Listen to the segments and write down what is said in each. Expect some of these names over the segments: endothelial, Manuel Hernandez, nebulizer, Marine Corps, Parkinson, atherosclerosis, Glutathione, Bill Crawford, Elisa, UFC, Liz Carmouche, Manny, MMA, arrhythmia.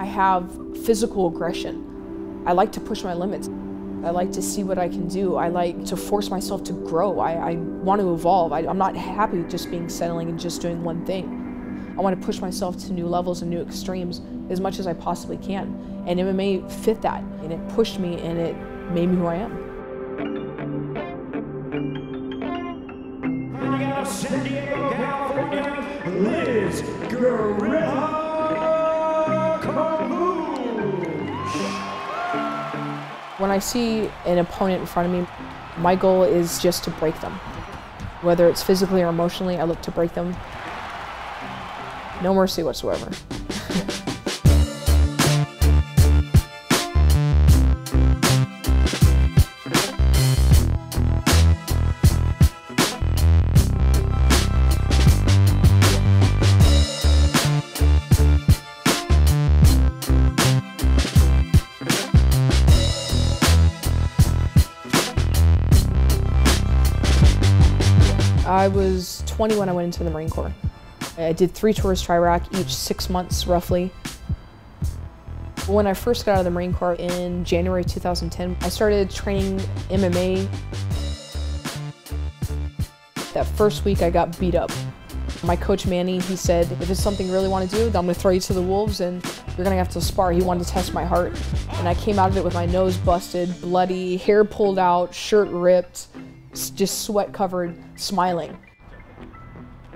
I have physical aggression. I like to push my limits. I like to see what I can do. I like to force myself to grow. I want to evolve. I'm not happy with just being settling and just doing one thing. I want to push myself to new levels and new extremes as much as I possibly can. And MMA fit that, and it pushed me, and it made me who I am. Coming out of San Diego, California, Liz Carmouche. When I see an opponent in front of me, my goal is just to break them. Whether it's physically or emotionally, I look to break them. No mercy whatsoever. I was 20 when I went into the Marine Corps. I did 3 tours to Iraq, each 6 months roughly. When I first got out of the Marine Corps in January 2010, I started training MMA. That first week I got beat up. My coach Manny, he said, if it's something you really want to do, then I'm going to throw you to the wolves and you're going to have to spar. He wanted to test my heart. And I came out of it with my nose busted, bloody, hair pulled out, shirt ripped, just sweat-covered, smiling.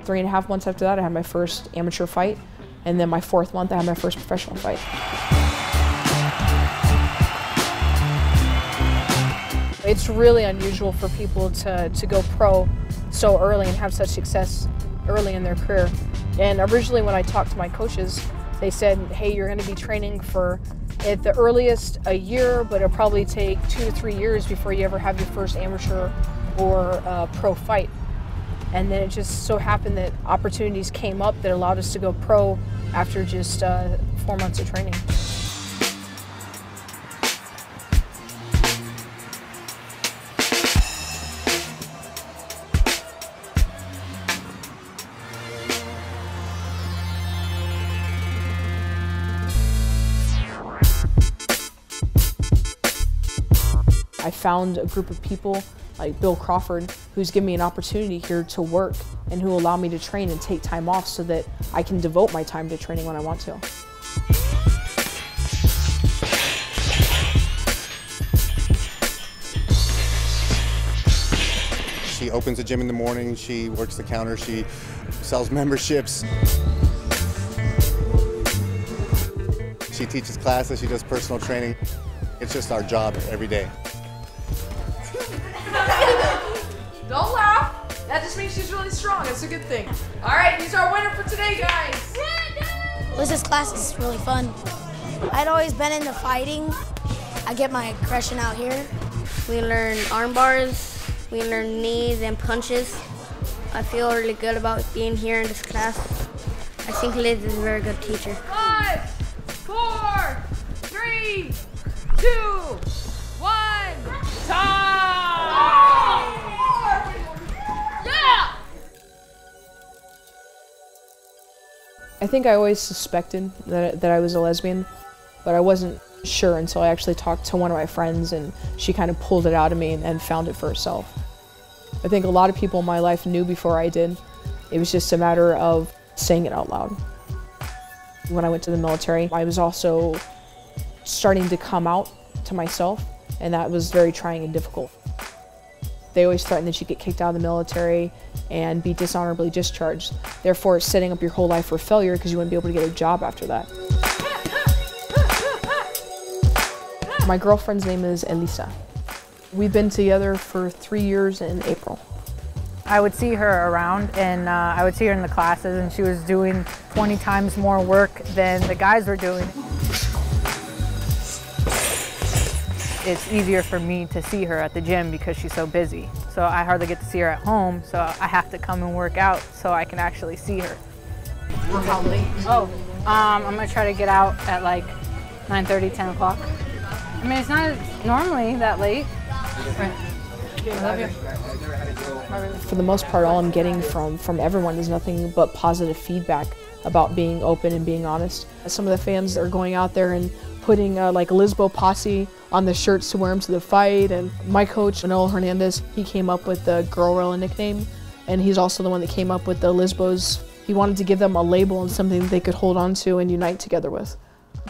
3.5 months after that, I had my first amateur fight, and then my 4th month, I had my first professional fight. It's really unusual for people to go pro so early and have such success early in their career. And originally when I talked to my coaches, they said, hey, you're going to be training for, at the earliest, a year, but it'll probably take 2 to 3 years before you ever have your first amateur or pro fight. And then it just so happened that opportunities came up that allowed us to go pro after just 4 months of training. I found a group of people like Bill Crawford who's given me an opportunity here to work and who allow me to train and take time off so that I can devote my time to training when I want to. She opens the gym in the morning, she works the counter, she sells memberships. She teaches classes, she does personal training. It's just our job every day. Don't laugh. That just means she's really strong. It's a good thing. All right, he's our winner for today, guys. Liz's class is really fun. I'd always been into fighting. I get my aggression out here. We learn arm bars. We learn knees and punches. I feel really good about being here in this class. I think Liz is a very good teacher. 5, 4, 3, 2, 1, time! I think I always suspected that I was a lesbian, but I wasn't sure until I actually talked to one of my friends and she kind of pulled it out of me and found it for herself. I think a lot of people in my life knew before I did. It was just a matter of saying it out loud. When I went to the military, I was also starting to come out to myself, and that was very trying and difficult. They always threaten that you get kicked out of the military and be dishonorably discharged, therefore setting up your whole life for failure because you wouldn't be able to get a job after that. My girlfriend's name is Elisa. We've been together for 3 years in April. I would see her around, and I would see her in the classes, and she was doing 20 times more work than the guys were doing. It's easier for me to see her at the gym because she's so busy. So I hardly get to see her at home, so I have to come and work out so I can actually see her. How late? Oh, I'm gonna try to get out at like 9:30, 10 o'clock. I mean, it's not normally that late. Love you. For the most part, all I'm getting from everyone is nothing but positive feedback. about being open and being honest. Some of the fans are going out there and putting like Lisbo Posse on the shirts to wear them to the fight. And my coach, Manuel Hernandez, he came up with the Girl Gorilla nickname, and he's also the one that came up with the Lisbos. He wanted to give them a label and something that they could hold on to and unite together with.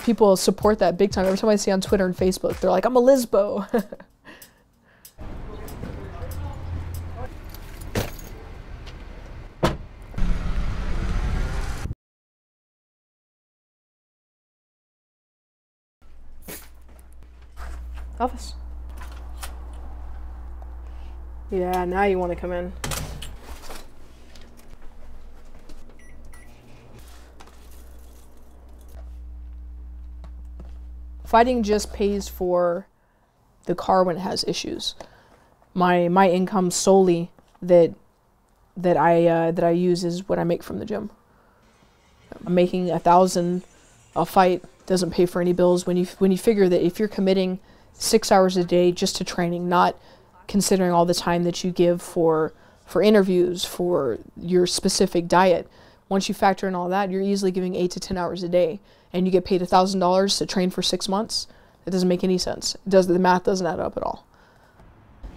People support that big time. Every time I see on Twitter and Facebook, they're like, I'm a Lisbo. Office. Yeah, now you want to come in. Fighting just pays for the car when it has issues. My income solely that I use is what I make from the gym. I'm making $1,000 a fight doesn't pay for any bills. When you figure that if you're committing 6 hours a day just to training, not considering all the time that you give for interviews, for your specific diet. Once you factor in all that, you're easily giving 8 to 10 hours a day, and you get paid $1,000 to train for 6 months. It doesn't make any sense. The math doesn't add up at all.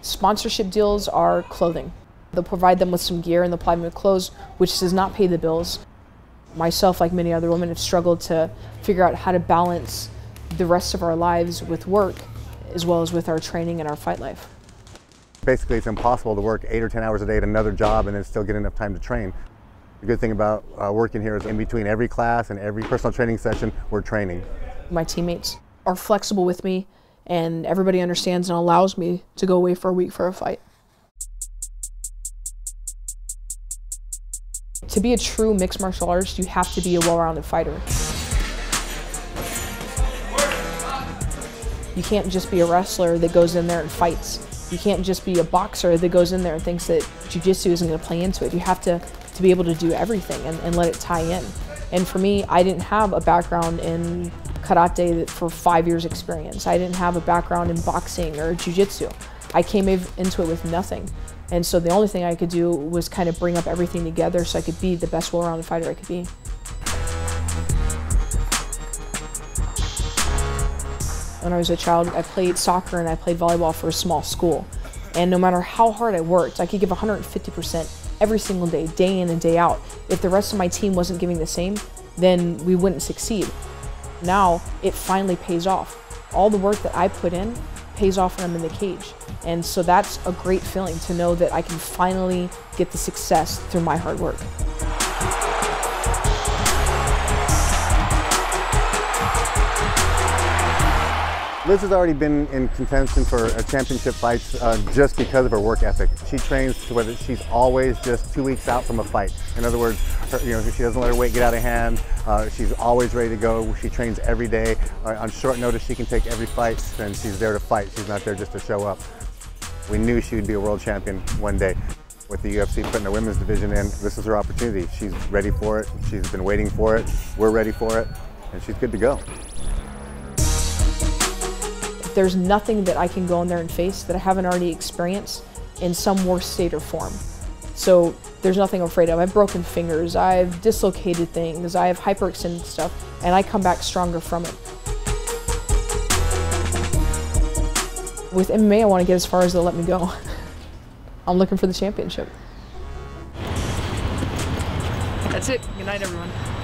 Sponsorship deals are clothing. They'll provide them with some gear and they'll provide them with clothes, which does not pay the bills. Myself, like many other women, have struggled to figure out how to balance the rest of our lives with work, as well as with our training and our fight life. Basically, it's impossible to work 8 or 10 hours a day at another job and then still get enough time to train. The good thing about working here is in between every class and every personal training session, we're training. My teammates are flexible with me, and everybody understands and allows me to go away for a week for a fight. To be a true mixed martial artist, you have to be a well-rounded fighter. You can't just be a wrestler that goes in there and fights. You can't just be a boxer that goes in there and thinks that jiu-jitsu isn't going to play into it. You have to be able to do everything and let it tie in. And for me, I didn't have a background in karate for 5 years experience. I didn't have a background in boxing or jiu-jitsu. I came into it with nothing. And so the only thing I could do was kind of bring up everything together so I could be the best well-rounded fighter I could be. When I was a child, I played soccer and I played volleyball for a small school. And no matter how hard I worked, I could give 150% every single day, day in and day out. If the rest of my team wasn't giving the same, then we wouldn't succeed. Now, it finally pays off. All the work that I put in pays off when I'm in the cage. And so that's a great feeling to know that I can finally get the success through my hard work. Liz has already been in contention for championship fights just because of her work ethic. She trains to where she's always just 2 weeks out from a fight. In other words, she doesn't let her weight get out of hand. She's always ready to go. She trains every day. On short notice, she can take every fight, and she's there to fight. She's not there just to show up. We knew she would be a world champion one day. With the UFC putting a women's division in, this is her opportunity. She's ready for it. She's been waiting for it. We're ready for it, and she's good to go. There's nothing that I can go in there and face that I haven't already experienced in some worse state or form. So there's nothing I'm afraid of. I've broken fingers, I've dislocated things, I have hyperextended stuff, and I come back stronger from it. With MMA, I want to get as far as they'll let me go. I'm looking for the championship. That's it. Good night, everyone.